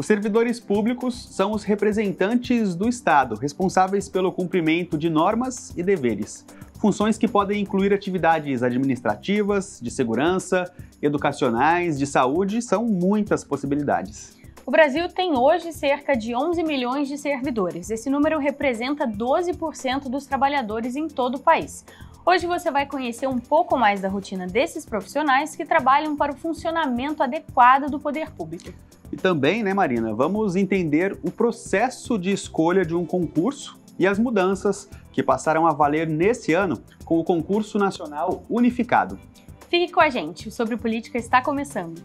Os servidores públicos são os representantes do Estado, responsáveis pelo cumprimento de normas e deveres. Funções que podem incluir atividades administrativas, de segurança, educacionais, de saúde, são muitas possibilidades. O Brasil tem hoje cerca de 11 milhões de servidores. Esse número representa 12% dos trabalhadores em todo o país. Hoje você vai conhecer um pouco mais da rotina desses profissionais que trabalham para o funcionamento adequado do poder público. E também, né, Marina, vamos entender o processo de escolha de um concurso e as mudanças que passaram a valer nesse ano com o Concurso Nacional Unificado. Fique com a gente, o Sobre Política está começando.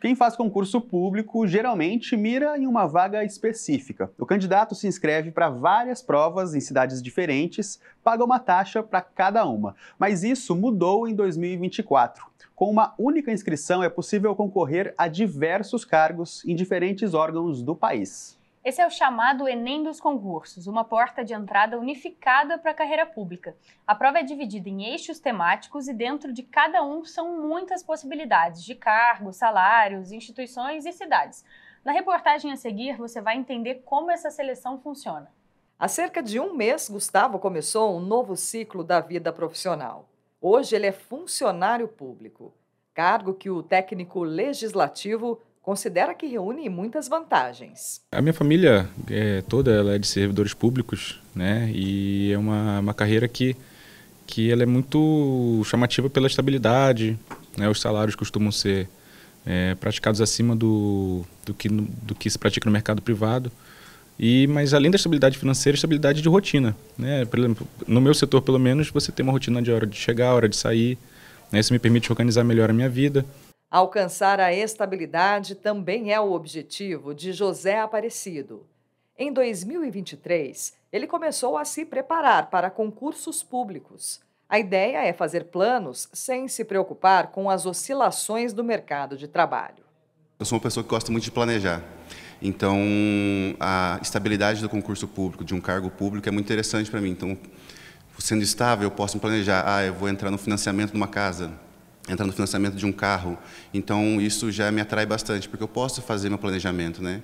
Quem faz concurso público geralmente mira em uma vaga específica. O candidato se inscreve para várias provas em cidades diferentes, paga uma taxa para cada uma. Mas isso mudou em 2024. Com uma única inscrição é possível concorrer a diversos cargos em diferentes órgãos do país. Esse é o chamado Enem dos concursos, uma porta de entrada unificada para a carreira pública. A prova é dividida em eixos temáticos e dentro de cada um são muitas possibilidades de cargos, salários, instituições e cidades. Na reportagem a seguir, você vai entender como essa seleção funciona. Há cerca de um mês, Gustavo começou um novo ciclo da vida profissional. Hoje ele é funcionário público, cargo que o técnico legislativo considera que reúne muitas vantagens. A minha família toda ela é de servidores públicos, né? E é uma carreira que ela é muito chamativa pela estabilidade, né? Os salários costumam ser praticados acima do que se pratica no mercado privado. Mas além da estabilidade financeira, estabilidade de rotina, né? Por exemplo, no meu setor, pelo menos, você tem uma rotina de hora de chegar, hora de sair, né? Isso me permite organizar melhor a minha vida. Alcançar a estabilidade também é o objetivo de José Aparecido. Em 2023, ele começou a se preparar para concursos públicos. A ideia é fazer planos sem se preocupar com as oscilações do mercado de trabalho. Eu sou uma pessoa que gosta muito de planejar. Então, a estabilidade do concurso público, de um cargo público, é muito interessante para mim. Então, sendo estável, eu posso me planejar. Ah, eu vou entrar no financiamento de uma casa, entrar no financiamento de um carro. Então, isso já me atrai bastante, porque eu posso fazer meu planejamento, né?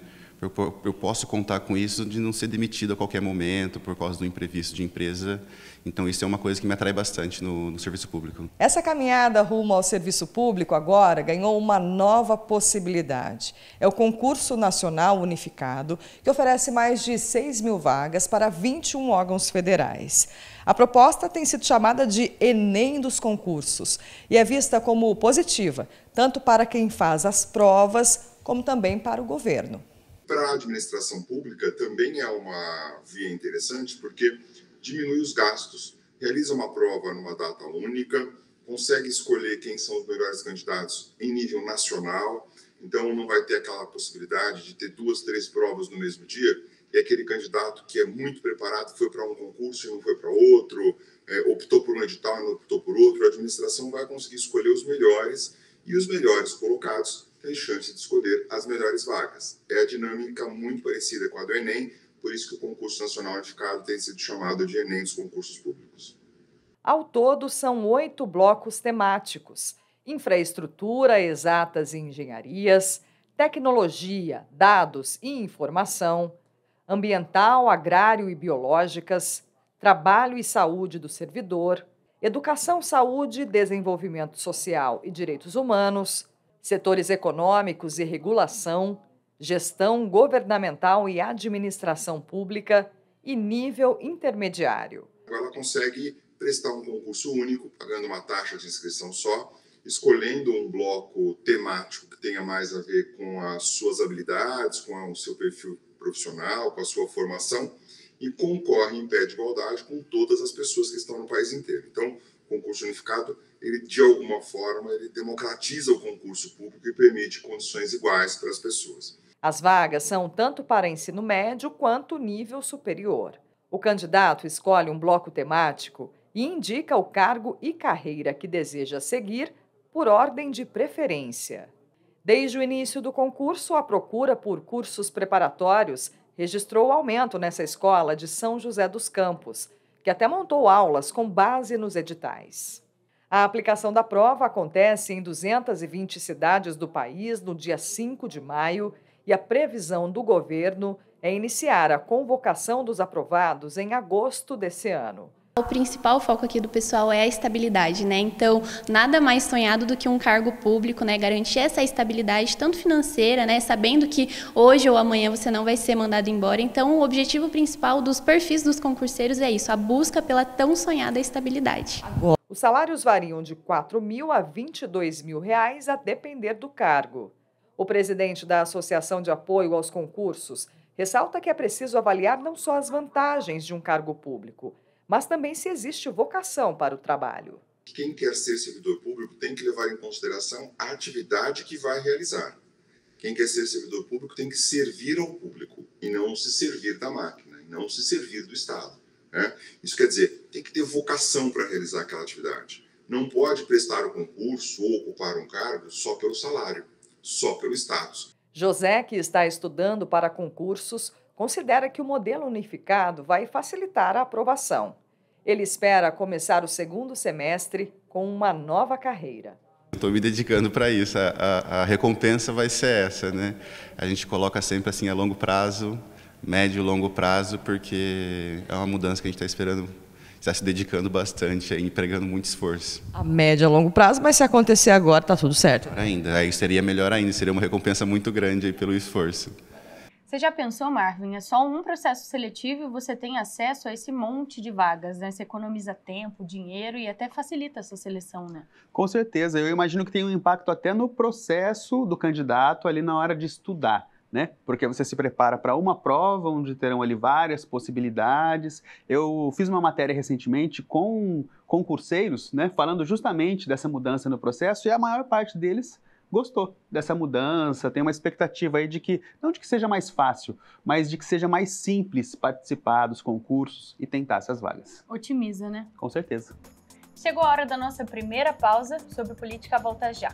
Eu posso contar com isso de não ser demitido a qualquer momento por causa do imprevisto de empresa. Então, isso é uma coisa que me atrai bastante no serviço público. Essa caminhada rumo ao serviço público agora ganhou uma nova possibilidade. É o Concurso Nacional Unificado, que oferece mais de 6 mil vagas para 21 órgãos federais. A proposta tem sido chamada de Enem dos concursos e é vista como positiva, tanto para quem faz as provas, como também para o governo. Para a administração pública também é uma via interessante, porque diminui os gastos, realiza uma prova numa data única, consegue escolher quem são os melhores candidatos em nível nacional, então não vai ter aquela possibilidade de ter 2, 3 provas no mesmo dia, e aquele candidato que é muito preparado foi para um concurso e não foi para outro, optou por um edital e não optou por outro. A administração vai conseguir escolher os melhores, e os melhores colocados tem chance de escolher as melhores vagas. É a dinâmica muito parecida com a do Enem, por isso que o Concurso Nacional Unificado tem sido chamado de Enem dos concursos públicos. Ao todo, são 8 blocos temáticos: infraestrutura, exatas e engenharias, tecnologia, dados e informação, ambiental, agrário e biológicas, trabalho e saúde do servidor, educação, saúde, desenvolvimento social e direitos humanos, setores econômicos e regulação, gestão governamental e administração pública e nível intermediário. Ela consegue prestar um concurso único, pagando uma taxa de inscrição só, escolhendo um bloco temático que tenha mais a ver com as suas habilidades, com o seu perfil profissional, com a sua formação, e concorre em pé de igualdade com todas as pessoas que estão no país inteiro. Então, o concurso unificado, ele de alguma forma, ele democratiza o concurso público e permite condições iguais para as pessoas. As vagas são tanto para ensino médio quanto nível superior. O candidato escolhe um bloco temático e indica o cargo e carreira que deseja seguir por ordem de preferência. Desde o início do concurso, a procura por cursos preparatórios registrou aumento nessa escola de São José dos Campos, que até montou aulas com base nos editais. A aplicação da prova acontece em 220 cidades do país no dia 5 de maio e a previsão do governo é iniciar a convocação dos aprovados em agosto desse ano. O principal foco aqui do pessoal é a estabilidade, né? Então, nada mais sonhado do que um cargo público, né? Garantir essa estabilidade, tanto financeira, né? Sabendo que hoje ou amanhã você não vai ser mandado embora. Então, o objetivo principal dos perfis dos concurseiros é isso, a busca pela tão sonhada estabilidade. Os salários variam de R$ 4.000 a R$ 22.000, a depender do cargo. O presidente da Associação de Apoio aos Concursos ressalta que é preciso avaliar não só as vantagens de um cargo público, mas também se existe vocação para o trabalho. Quem quer ser servidor público tem que levar em consideração a atividade que vai realizar. Quem quer ser servidor público tem que servir ao público e não se servir da máquina, e não se servir do Estado, né? Isso quer dizer, tem que ter vocação para realizar aquela atividade. Não pode prestar um concurso ou ocupar um cargo só pelo salário, só pelo status. José, que está estudando para concursos, considera que o modelo unificado vai facilitar a aprovação. Ele espera começar o segundo semestre com uma nova carreira. Estou me dedicando para isso, a recompensa vai ser essa, né? A gente coloca sempre assim a longo prazo, médio e longo prazo, porque é uma mudança que a gente está esperando, está se dedicando bastante, empregando muito esforço. A média a longo prazo, mas se acontecer agora está tudo certo. Ainda, aí seria melhor ainda, seria uma recompensa muito grande aí pelo esforço. Você já pensou, Marvin, é só um processo seletivo e você tem acesso a esse monte de vagas, né? Você economiza tempo, dinheiro e até facilita a sua seleção, né? Com certeza, eu imagino que tem um impacto até no processo do candidato ali na hora de estudar, né? Porque você se prepara para uma prova onde terão ali várias possibilidades. Eu fiz uma matéria recentemente com concurseiros, né? Falando justamente dessa mudança no processo e a maior parte deles gostou dessa mudança, tem uma expectativa aí de que, não de que seja mais fácil, mas de que seja mais simples participar dos concursos e tentar essas vagas. Otimiza, né? Com certeza. Chegou a hora da nossa primeira pausa sobre política, volta já.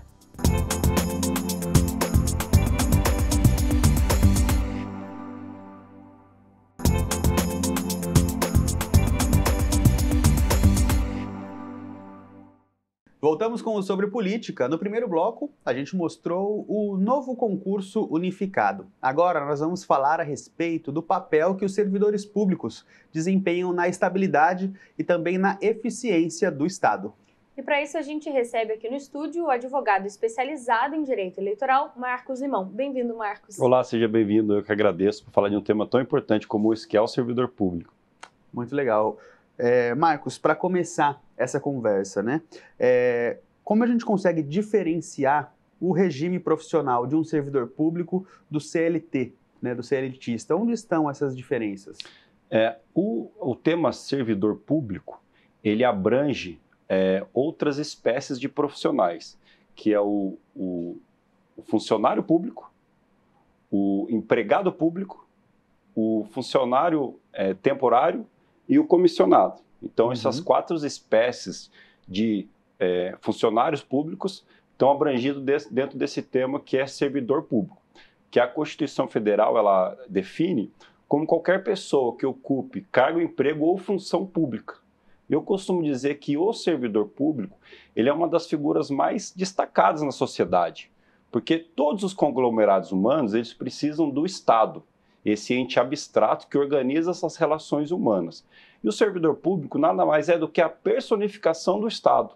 Voltamos com o Sobre Política. No primeiro bloco, a gente mostrou o novo concurso unificado. Agora, nós vamos falar a respeito do papel que os servidores públicos desempenham na estabilidade e também na eficiência do Estado. E para isso, a gente recebe aqui no estúdio o advogado especializado em direito eleitoral, Marcos Limão. Bem-vindo, Marcos. Olá, seja bem-vindo. Eu que agradeço por falar de um tema tão importante como esse, que é o servidor público. Muito legal. Marcos, para começar essa conversa, né? Como a gente consegue diferenciar o regime profissional de um servidor público do CLT, né? Do CLTista? Onde estão essas diferenças? O tema servidor público, ele abrange outras espécies de profissionais, que é o funcionário público, o empregado público, o funcionário temporário e o comissionado. Então, essas quatro espécies de funcionários públicos estão abrangidos dentro desse tema que é servidor público, que a Constituição Federal ela define como qualquer pessoa que ocupe cargo, emprego ou função pública. Eu costumo dizer que o servidor público ele é uma das figuras mais destacadas na sociedade, porque todos os conglomerados humanos eles precisam do Estado, esse ente abstrato que organiza essas relações humanas. E o servidor público nada mais é do que a personificação do Estado.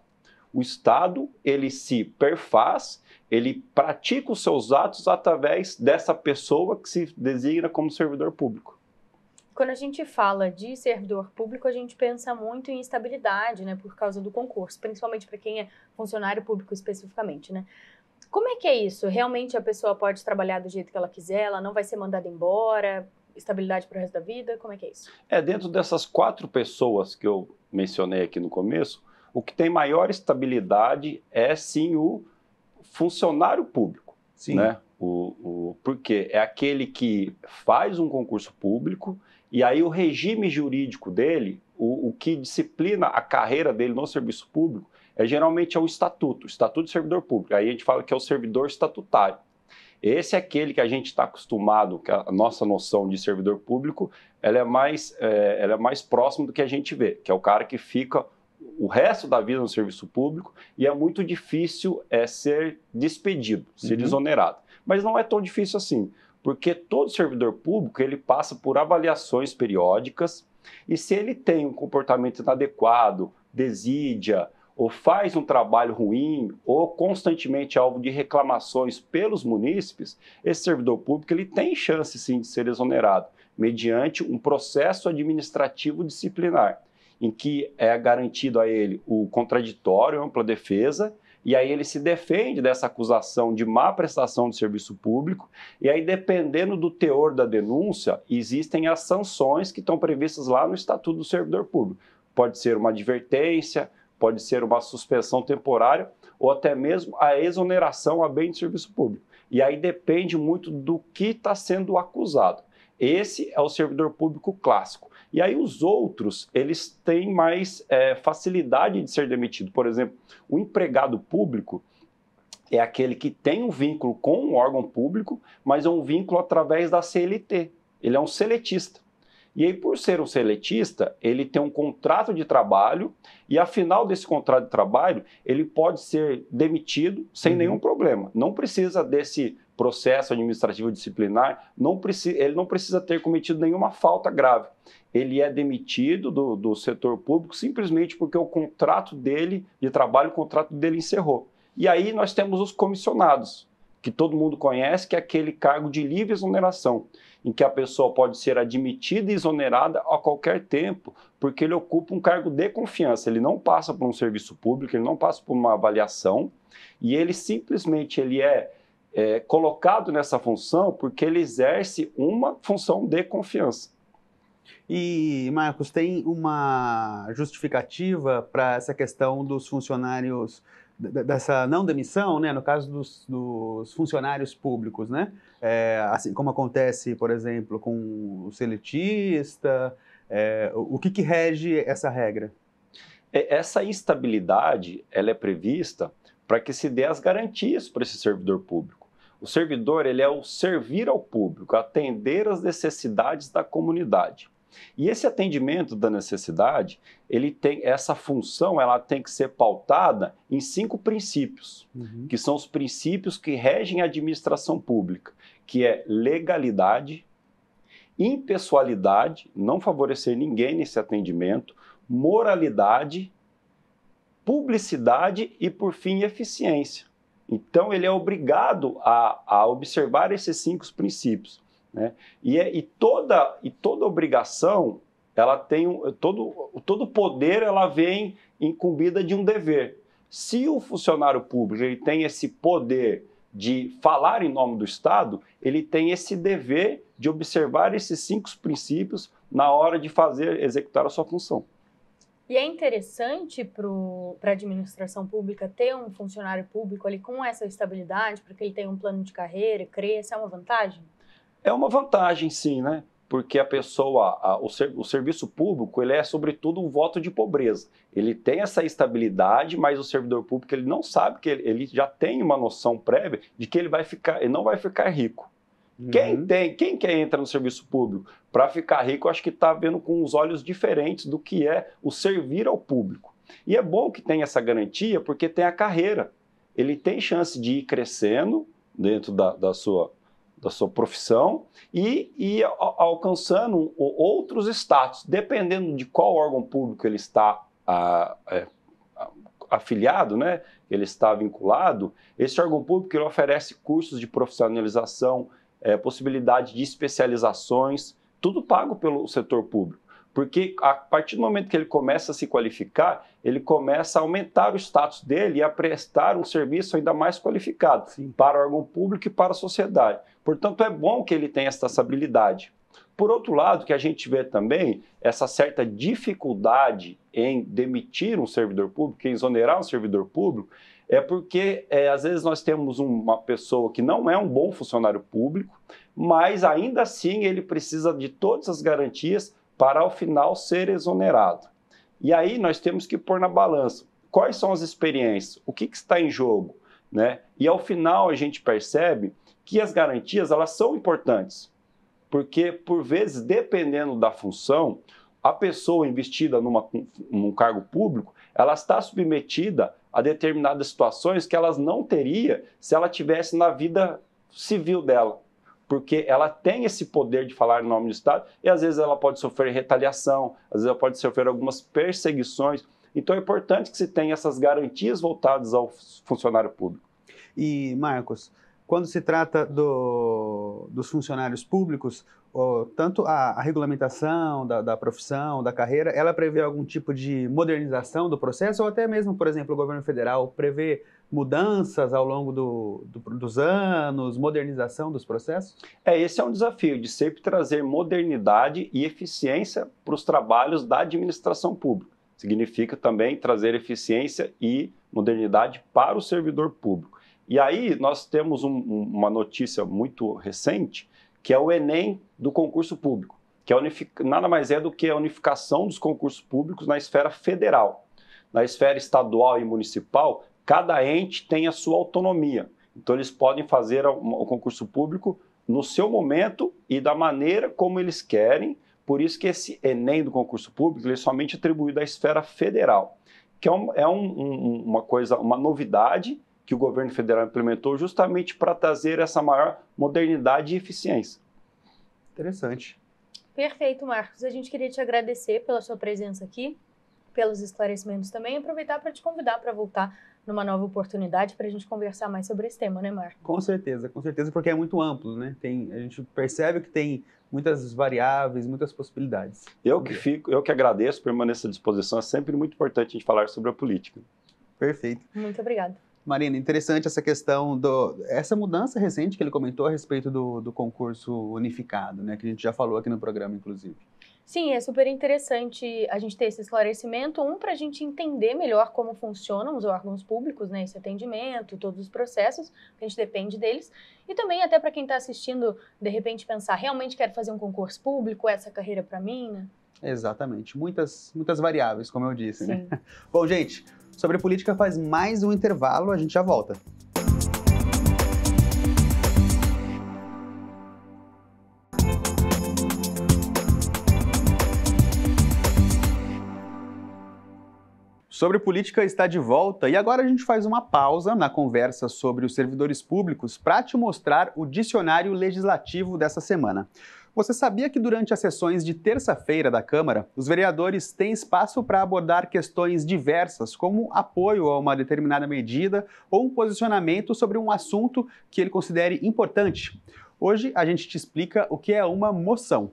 O Estado, ele se perfaz, ele pratica os seus atos através dessa pessoa que se designa como servidor público. Quando a gente fala de servidor público, a gente pensa muito em estabilidade, né, por causa do concurso, principalmente para quem é funcionário público especificamente, né? Como é que é isso? Realmente a pessoa pode trabalhar do jeito que ela quiser, ela não vai ser mandada embora, estabilidade para o resto da vida, como é que é isso? Dentro dessas quatro pessoas que eu mencionei aqui no começo, o que tem maior estabilidade é sim o funcionário público, sim, né? Porque é aquele que faz um concurso público e aí o regime jurídico dele, o que disciplina a carreira dele no serviço público, geralmente é o estatuto de servidor público. Aí a gente fala que é o servidor estatutário. Esse é aquele que a gente está acostumado, que a nossa noção de servidor público, ela é mais próxima do que a gente vê, que é o cara que fica o resto da vida no serviço público e é muito difícil ser despedido, ser desonerado. Mas não é tão difícil assim, porque todo servidor público ele passa por avaliações periódicas e se ele tem um comportamento inadequado, desídia, ou faz um trabalho ruim, ou constantemente alvo de reclamações pelos munícipes, esse servidor público ele tem chance sim de ser exonerado, mediante um processo administrativo disciplinar, em que é garantido a ele o contraditório, ampla defesa, e aí ele se defende dessa acusação de má prestação de serviço público, e aí dependendo do teor da denúncia, existem as sanções que estão previstas lá no Estatuto do Servidor Público. Pode ser uma advertência, pode ser uma suspensão temporária ou até mesmo a exoneração a bem de serviço público. E aí depende muito do que está sendo acusado. Esse é o servidor público clássico. E aí os outros, eles têm mais facilidade de ser demitido. Por exemplo, o empregado público é aquele que tem um vínculo com um órgão público, mas é um vínculo através da CLT. Ele é um seletista. E aí, por ser um seletista, ele tem um contrato de trabalho e, afinal desse contrato de trabalho, ele pode ser demitido sem nenhum problema. Não precisa desse processo administrativo disciplinar, ele não precisa ter cometido nenhuma falta grave. Ele é demitido do setor público simplesmente porque o contrato dele de trabalho, o contrato dele encerrou. E aí nós temos os comissionados, que todo mundo conhece, que é aquele cargo de livre exoneração, em que a pessoa pode ser admitida e exonerada a qualquer tempo, porque ele ocupa um cargo de confiança, ele não passa por um serviço público, ele não passa por uma avaliação, e ele simplesmente é colocado nessa função porque ele exerce uma função de confiança. E, Marcos, tem uma justificativa para essa questão dos funcionários dessa não demissão, né, no caso dos funcionários públicos, né? Assim como acontece, por exemplo, com o seletista, o que rege essa regra? Essa instabilidade, ela é prevista para que se dê as garantias para esse servidor público. O servidor, ele é o servir ao público, atender às necessidades da comunidade. E esse atendimento da necessidade, ele tem essa função, ela tem que ser pautada em 5 princípios, que são os princípios que regem a administração pública, que é legalidade, impessoalidade, não favorecer ninguém nesse atendimento, moralidade, publicidade e, por fim, eficiência. Então, ele é obrigado a observar esses 5 princípios. Né? E toda obrigação, ela tem todo poder, ela vem incumbida de um dever. Se o funcionário público ele tem esse poder de falar em nome do Estado, ele tem esse dever de observar esses 5 princípios na hora de executar a sua função. E é interessante para a administração pública ter um funcionário público ali com essa estabilidade, para que ele tenha um plano de carreira, cresça, é uma vantagem? É uma vantagem, sim, né? Porque a pessoa, o serviço público, ele é, sobretudo, um voto de pobreza. Ele tem essa estabilidade, mas o servidor público ele não sabe que ele já tem uma noção prévia de que ele não vai ficar rico. Quem quer entrar no serviço público para ficar rico, acho que está vendo com os olhos diferentes do que é o servir ao público. E é bom que tenha essa garantia, porque tem a carreira. Ele tem chance de ir crescendo dentro da sua profissão e alcançando outros status, dependendo de qual órgão público ele está afiliado, né? Ele está vinculado, esse órgão público ele oferece cursos de profissionalização, possibilidade de especializações, tudo pago pelo setor público, porque a partir do momento que ele começa a se qualificar, ele começa a aumentar o status dele e a prestar um serviço ainda mais qualificado, sim, para o órgão público e para a sociedade. Portanto, é bom que ele tenha essa estabilidade. Por outro lado, que a gente vê também essa certa dificuldade em demitir um servidor público, em exonerar um servidor público, é porque às vezes nós temos uma pessoa que não é um bom funcionário público, mas ainda assim ele precisa de todas as garantias para ao final ser exonerado. E aí nós temos que pôr na balança quais são as experiências, o que está em jogo, né? E ao final a gente percebe que as garantias, elas são importantes, porque, por vezes, dependendo da função, a pessoa investida num cargo público, ela está submetida a determinadas situações que elas não teria se ela tivesse na vida civil dela, porque ela tem esse poder de falar em nome do Estado e, às vezes, ela pode sofrer retaliação, às vezes ela pode sofrer algumas perseguições. Então, é importante que se tenha essas garantias voltadas ao funcionário público. E, Marcos, quando se trata dos funcionários públicos, tanto a regulamentação da profissão, da carreira, ela prevê algum tipo de modernização do processo ou até mesmo, por exemplo, o governo federal prevê mudanças ao longo dos anos, modernização dos processos? Esse é um desafio de sempre trazer modernidade e eficiência para os trabalhos da administração pública. Significa também trazer eficiência e modernidade para o servidor público. E aí nós temos uma notícia muito recente, que é o Enem do concurso público, que nada mais é do que a unificação dos concursos públicos na esfera federal. Na esfera estadual e municipal, cada ente tem a sua autonomia. Então eles podem fazer o concurso público no seu momento e da maneira como eles querem. Por isso que esse Enem do concurso público ele é somente atribuído à esfera federal, que é uma novidade que o governo federal implementou justamente para trazer essa maior modernidade e eficiência. Interessante. Perfeito, Marcos. A gente queria te agradecer pela sua presença aqui, pelos esclarecimentos também, e aproveitar para te convidar para voltar numa nova oportunidade para a gente conversar mais sobre esse tema, né, Marcos? Com certeza, porque é muito amplo, né? A gente percebe que tem muitas variáveis, muitas possibilidades. Eu que agradeço, permaneço à disposição. É sempre muito importante a gente falar sobre a política. Perfeito. Muito obrigada. Marina, interessante essa questão, essa mudança recente que ele comentou a respeito do concurso unificado, né, que a gente já falou aqui no programa, inclusive. Sim, é super interessante a gente ter esse esclarecimento, para a gente entender melhor como funcionam os órgãos públicos, né, esse atendimento, todos os processos, a gente depende deles, e também até para quem está assistindo, de repente pensar, realmente quero fazer um concurso público, essa carreira para mim, né? Exatamente, muitas variáveis, como eu disse, né? Bom, gente, Sobre Política faz mais um intervalo, a gente já volta. Sobre Política está de volta e agora a gente faz uma pausa na conversa sobre os servidores públicos para te mostrar o dicionário legislativo dessa semana. Você sabia que durante as sessões de terça-feira da Câmara, os vereadores têm espaço para abordar questões diversas, como apoio a uma determinada medida ou um posicionamento sobre um assunto que ele considere importante? Hoje a gente te explica o que é uma moção.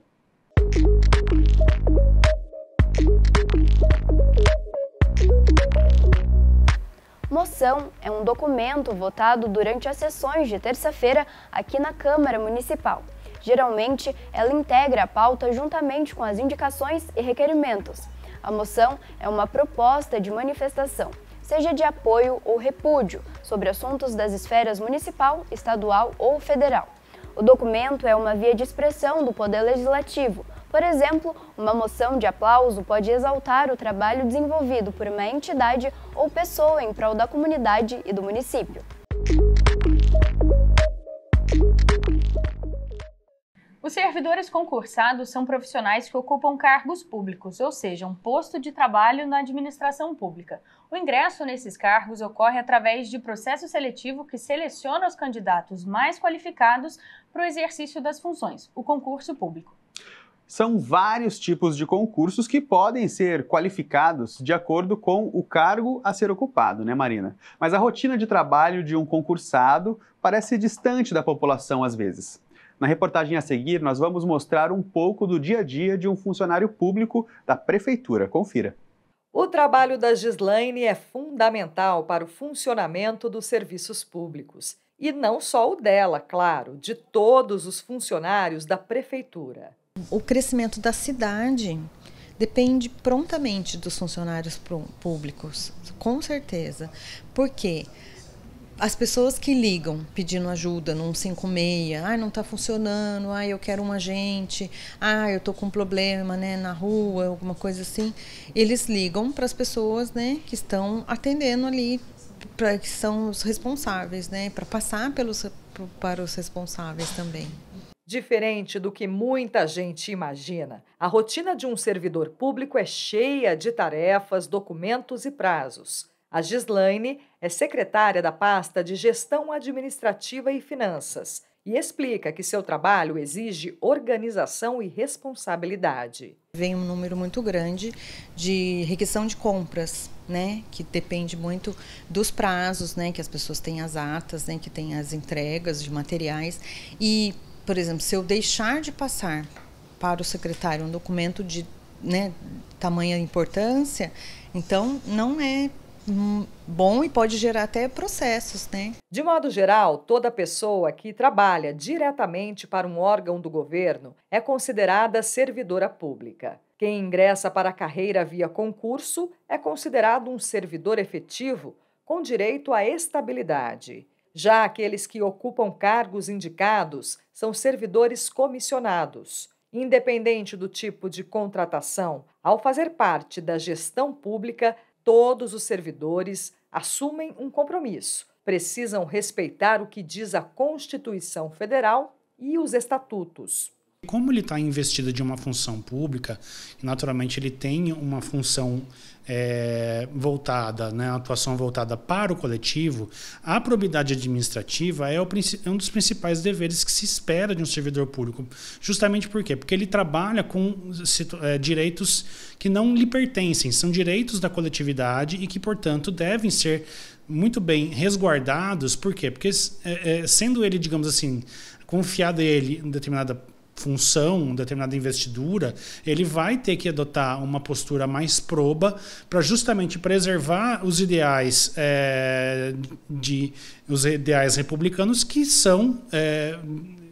Moção é um documento votado durante as sessões de terça-feira aqui na Câmara Municipal. Geralmente, ela integra a pauta juntamente com as indicações e requerimentos. A moção é uma proposta de manifestação, seja de apoio ou repúdio, sobre assuntos das esferas municipal, estadual ou federal. O documento é uma via de expressão do poder legislativo. Por exemplo, uma moção de aplauso pode exaltar o trabalho desenvolvido por uma entidade ou pessoa em prol da comunidade e do município. Os servidores concursados são profissionais que ocupam cargos públicos, ou seja, um posto de trabalho na administração pública. O ingresso nesses cargos ocorre através de processo seletivo que seleciona os candidatos mais qualificados para o exercício das funções, o concurso público. São vários tipos de concursos que podem ser qualificados de acordo com o cargo a ser ocupado, né, Marina? Mas a rotina de trabalho de um concursado parece distante da população às vezes. Na reportagem a seguir, nós vamos mostrar um pouco do dia a dia de um funcionário público da Prefeitura. Confira. O trabalho da Gislaine é fundamental para o funcionamento dos serviços públicos. E não só o dela, claro, de todos os funcionários da Prefeitura. O crescimento da cidade depende prontamente dos funcionários públicos, com certeza. Por quê? As pessoas que ligam pedindo ajuda num 56, não está funcionando, eu quero um agente, eu estou com um problema, né, na rua, alguma coisa assim, eles ligam para as pessoas, né, que estão atendendo ali para que são os responsáveis, né? Para passar para os responsáveis também. Diferente do que muita gente imagina, a rotina de um servidor público é cheia de tarefas, documentos e prazos. A Gislaine é secretária da pasta de Gestão Administrativa e Finanças e explica que seu trabalho exige organização e responsabilidade. Vem um número muito grande de requisição de compras, né? Que depende muito dos prazos, né? Que as pessoas têm as atas, né? Que tem as entregas de materiais. E, por exemplo, se eu deixar de passar para o secretário um documento de, né, tamanha importância, então não é bom e pode gerar até processos, né? De modo geral, toda pessoa que trabalha diretamente para um órgão do governo é considerada servidora pública. Quem ingressa para a carreira via concurso é considerado um servidor efetivo com direito à estabilidade. Já aqueles que ocupam cargos indicados são servidores comissionados. Independente do tipo de contratação, ao fazer parte da gestão pública, todos os servidores assumem um compromisso. Precisam respeitar o que diz a Constituição Federal e os estatutos. Como ele está investido de uma função pública, naturalmente ele tem uma função voltada, né, atuação voltada para o coletivo, a probidade administrativa é um dos principais deveres que se espera de um servidor público. Justamente por quê? Porque ele trabalha com direitos que não lhe pertencem, são direitos da coletividade e que, portanto, devem ser muito bem resguardados. Por quê? Porque sendo ele, digamos assim, confiado a ele em determinada função, determinada investidura, ele vai ter que adotar uma postura mais proba para justamente preservar os ideais republicanos que são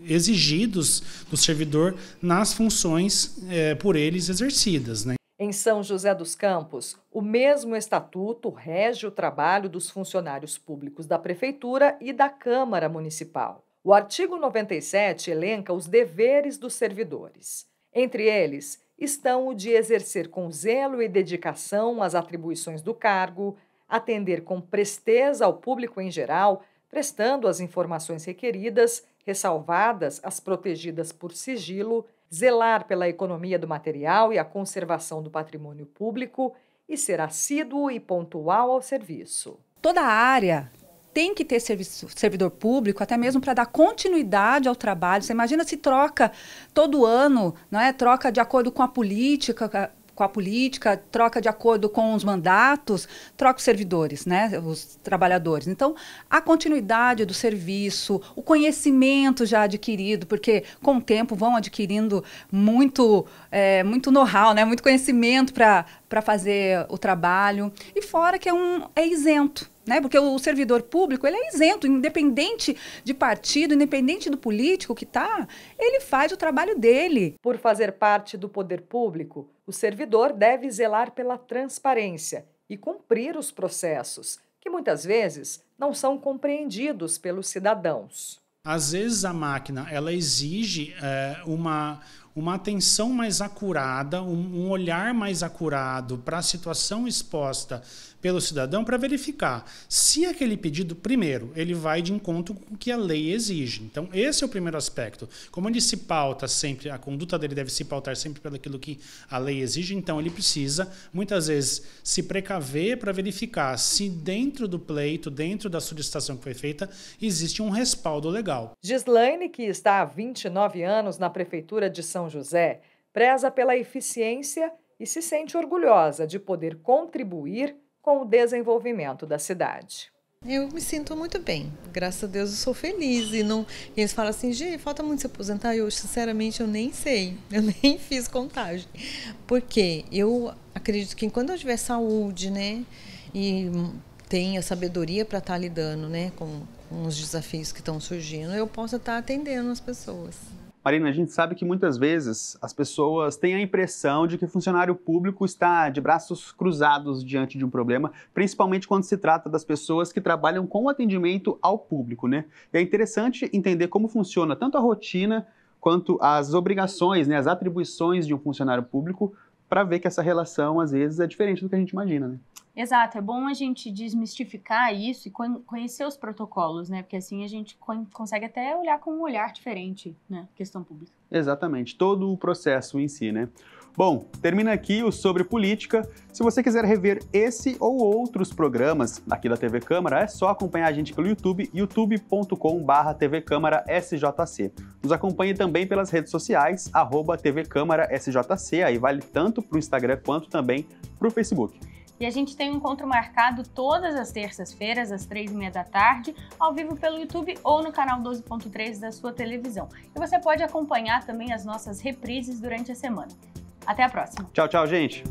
exigidos do servidor nas funções por eles exercidas, né? Em São José dos Campos, o mesmo estatuto rege o trabalho dos funcionários públicos da Prefeitura e da Câmara Municipal. O artigo 97 elenca os deveres dos servidores. Entre eles estão o de exercer com zelo e dedicação as atribuições do cargo, atender com presteza ao público em geral, prestando as informações requeridas, ressalvadas as protegidas por sigilo, zelar pela economia do material e a conservação do patrimônio público e ser assíduo e pontual ao serviço. Toda a área tem que ter servidor público, até mesmo para dar continuidade ao trabalho. Você imagina se troca todo ano, não é? Troca de acordo com a política, troca de acordo com os mandatos, troca os servidores, né? Os trabalhadores. Então, a continuidade do serviço, o conhecimento já adquirido, porque com o tempo vão adquirindo muito know-how, né? Muito conhecimento para fazer o trabalho. E fora que é isento. Porque o servidor público ele é isento, independente de partido, independente do político que está, ele faz o trabalho dele. Por fazer parte do poder público, o servidor deve zelar pela transparência e cumprir os processos, que muitas vezes não são compreendidos pelos cidadãos. Às vezes a máquina ela exige uma atenção mais acurada, um olhar mais acurado para a situação exposta pelo cidadão para verificar se aquele pedido, primeiro, ele vai de encontro com o que a lei exige. Então, esse é o primeiro aspecto. Como ele se pauta sempre, a conduta dele deve se pautar sempre pelo aquilo que a lei exige, então ele precisa, muitas vezes, se precaver para verificar se dentro do pleito, dentro da solicitação que foi feita, existe um respaldo legal. Gislaine, que está há 29 anos na Prefeitura de São José, preza pela eficiência e se sente orgulhosa de poder contribuir com o desenvolvimento da cidade. Eu me sinto muito bem, graças a Deus eu sou feliz. E eles falam assim, Gi, falta muito se aposentar. Eu, sinceramente, eu nem sei, eu nem fiz contagem. Porque eu acredito que quando eu tiver saúde, né, e tenha sabedoria para estar lidando, né, com os desafios que estão surgindo, eu posso estar atendendo as pessoas. Marina, a gente sabe que muitas vezes as pessoas têm a impressão de que o funcionário público está de braços cruzados diante de um problema, principalmente quando se trata das pessoas que trabalham com o atendimento ao público, né? E é interessante entender como funciona tanto a rotina quanto as obrigações, né, as atribuições de um funcionário público, para ver que essa relação, às vezes, é diferente do que a gente imagina, né? Exato, é bom a gente desmistificar isso e conhecer os protocolos, né? Porque assim a gente consegue até olhar com um olhar diferente, né? Questão pública. Exatamente, todo o processo em si, né? Bom, termina aqui o Sobre Política. Se você quiser rever esse ou outros programas aqui da TV Câmara, é só acompanhar a gente pelo YouTube, youtube.com/tvcâmarasjc. Nos acompanhe também pelas redes sociais, @tvcâmarasjc, aí vale tanto para o Instagram quanto também para o Facebook. E a gente tem um encontro marcado todas as terças-feiras, às 15h30, ao vivo pelo YouTube ou no canal 12.3 da sua televisão. E você pode acompanhar também as nossas reprises durante a semana. Até a próxima. Tchau, tchau, gente!